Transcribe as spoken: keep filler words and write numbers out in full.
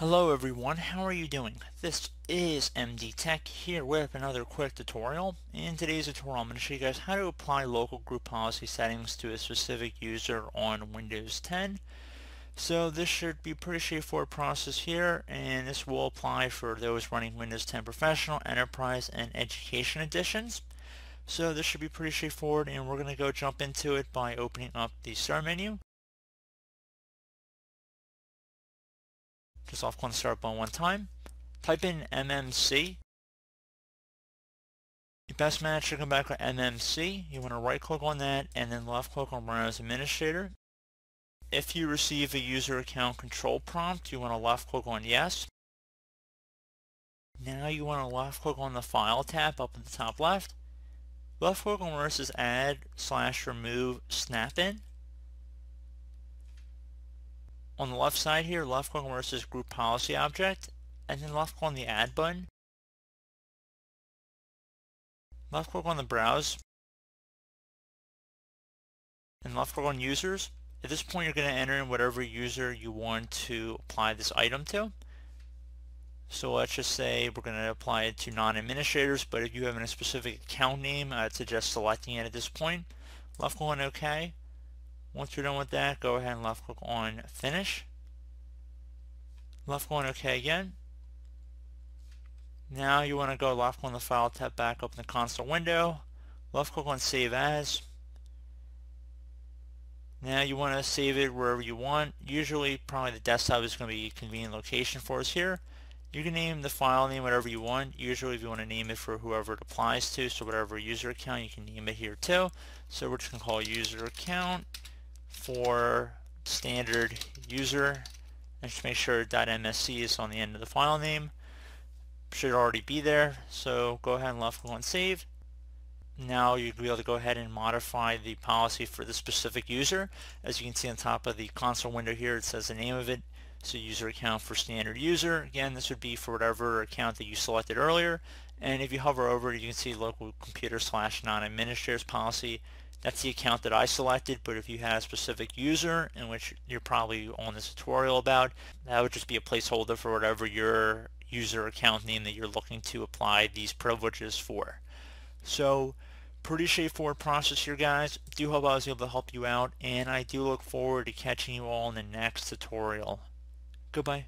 Hello everyone, how are you doing? This is M D Tech here with another quick tutorial. In today's tutorial I'm going to show you guys how to apply local group policy settings to a specific user on Windows ten. So this should be a pretty straightforward process here, and this will apply for those running Windows ten Professional, Enterprise, and Education editions. So this should be pretty straightforward, and we're going to go jump into it by opening up the Start menu. Just off-click Start button one time. Type in M M C. Your best match should come back with M M C. You want to right-click on that and then left-click on Run as Administrator. If you receive a user account control prompt, you want to left-click on Yes. Now you want to left-click on the File tab up in the top left. Left-click on where it says Add slash Remove Snap-in. On the left side here, left click on where it says Group Policy Object, and then left click on the Add button. Left click on the Browse, and left click on Users. At this point, you're going to enter in whatever user you want to apply this item to. So let's just say we're going to apply it to non-administrators, but if you have a specific account name, I'd suggest selecting it at this point. Left click on OK. Once you're done with that, go ahead and left click on Finish. Left click on OK again. Now you want to go left click on the File tab back up in the console window. Left click on Save As. Now you want to save it wherever you want. Usually probably the desktop is going to be a convenient location for us here. You can name the file name whatever you want. Usually if you want to name it for whoever it applies to, so whatever user account, you can name it here too. So we're just going to call user account for standard user, and just make sure .msc is on the end of the file name. Should already be there, so go ahead and left click on Save. Now you'll be able to go ahead and modify the policy for the specific user. As you can see on top of the console window here, it says the name of it, so user account for standard user. Again, this would be for whatever account that you selected earlier, and if you hover over it, you can see local computer slash non-administrators policy. That's the account that I selected, but if you had a specific user, in which you're probably on this tutorial about, that would just be a placeholder for whatever your user account name that you're looking to apply these privileges for. So pretty straightforward process here, guys. Do hope I was able to help you out, and I do look forward to catching you all in the next tutorial. Goodbye.